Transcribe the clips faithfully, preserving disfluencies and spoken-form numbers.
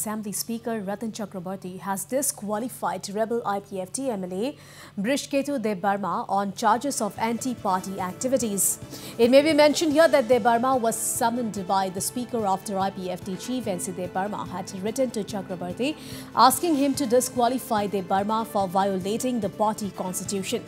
Assembly Speaker Ratan Chakraborty has disqualified rebel I P F T M L A Brishketu Debbarma on charges of anti-party activities. It may be mentioned here that Debbarma was summoned by the Speaker after I P F T Chief N C Debbarma had written to Chakraborty asking him to disqualify Debbarma for violating the party constitution.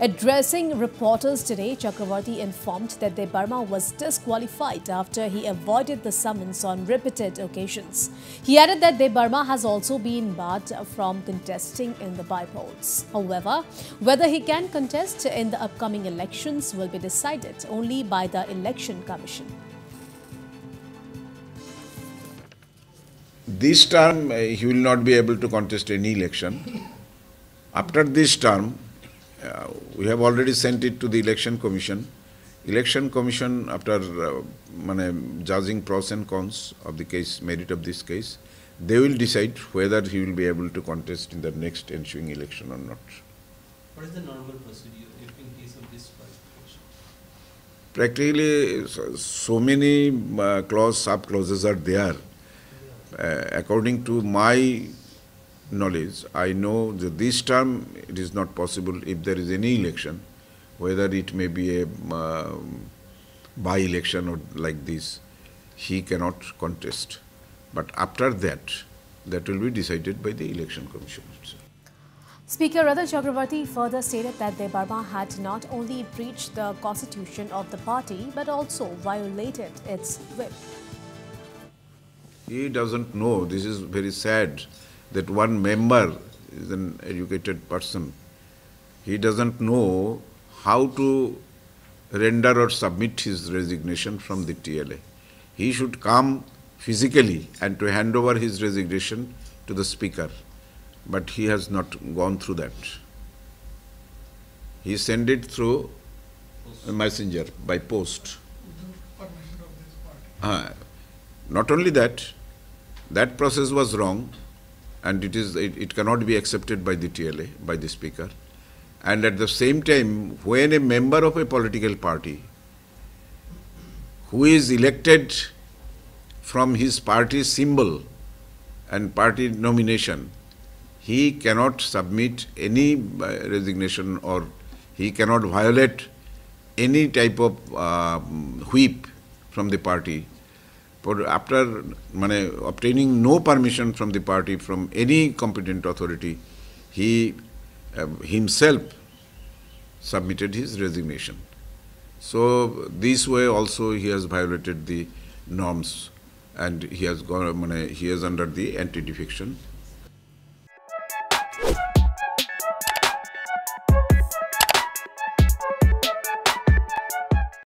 Addressing reporters today, Chakraborty informed that Debbarma was disqualified after he avoided the summons on repeated occasions. He added that Debbarma has also been barred from contesting in the by-polls. However, whether he can contest in the upcoming elections will be decided only by the Election Commission. This term, uh, he will not be able to contest any election. After this term, uh, we have already sent it to the Election Commission. Election Commission, after uh, mane, judging pros and cons of the case, merit of this case, they will decide whether he will be able to contest in the next ensuing election or not. What is the normal procedure in case of this disqualification? Practically, so, so many uh, clause, sub-clauses are there. Uh, according to my knowledge, I know that this term it is not possible if there is any election, whether it may be a uh, by-election or like this, he cannot contest. But after that, that will be decided by the Election Commission. Speaker Ratan Chakraborty further stated that Debbarma had not only breached the constitution of the party, but also violated its whip. He doesn't know. This is very sad that one member is an educated person. He doesn't know how to render or submit his resignation from the T L A. He should come physically and to hand over his resignation to the Speaker. But he has not gone through that. He sent it through a messenger, by post. Without permission of this party. Uh, not only that, that process was wrong and it is it, it cannot be accepted by the T L A, by the Speaker. And at the same time, when a member of a political party who is elected from his party symbol and party nomination, he cannot submit any resignation or he cannot violate any type of uh, whip from the party. For after mane, obtaining no permission from the party, from any competent authority, he Uh, himself submitted his resignation. So this way also he has violated the norms and he has gone, he is under the anti-defection